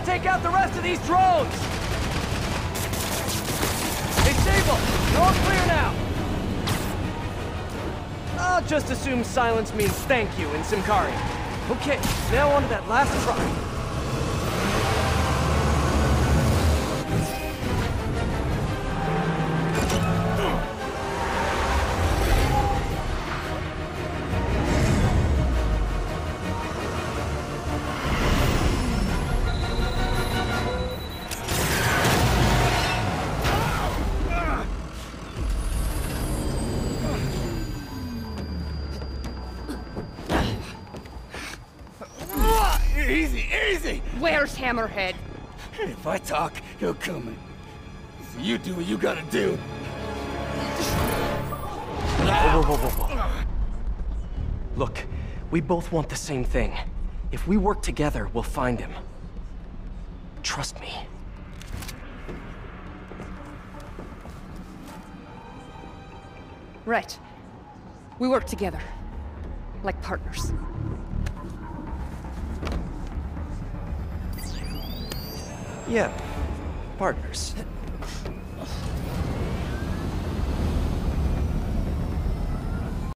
gotta take out the rest of these drones! Hey, Sable! You're all clear now! I'll just assume silence means thank you in Simkari. Okay, now on to that last try. Hammerhead. If I talk, he'll kill me. So you do what you gotta do. Whoa. Look, we both want the same thing. If we work together, we'll find him. Trust me. Right. We work together. Like partners. Yeah, partners.